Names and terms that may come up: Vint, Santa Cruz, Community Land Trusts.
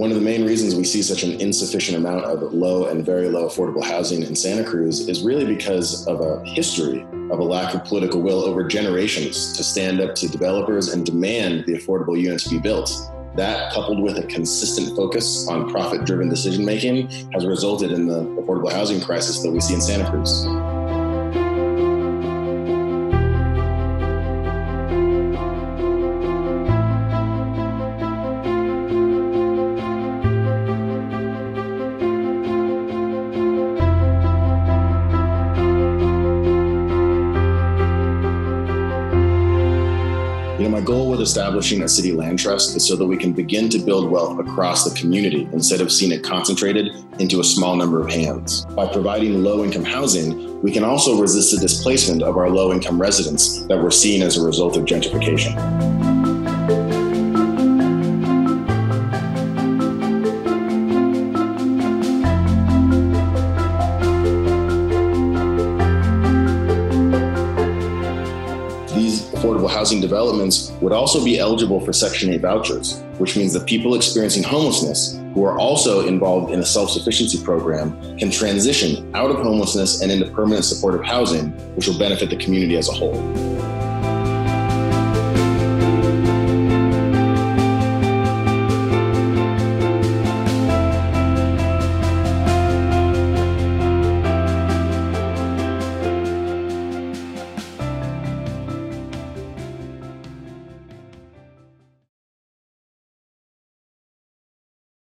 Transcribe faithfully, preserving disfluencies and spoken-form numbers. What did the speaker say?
One of the main reasons we see such an insufficient amount of low and very low affordable housing in Santa Cruz is really because of a history of a lack of political will over generations to stand up to developers and demand the affordable units be built. That, coupled with a consistent focus on profit-driven decision-making, has resulted in the affordable housing crisis that we see in Santa Cruz. You know, my goal with establishing a city land trust is so that we can begin to build wealth across the community instead of seeing it concentrated into a small number of hands. By providing low-income housing, we can also resist the displacement of our low-income residents that we're seeing as a result of gentrification. Affordable housing developments would also be eligible for Section eight vouchers, which means that people experiencing homelessness who are also involved in a self-sufficiency program can transition out of homelessness and into permanent supportive housing, which will benefit the community as a whole.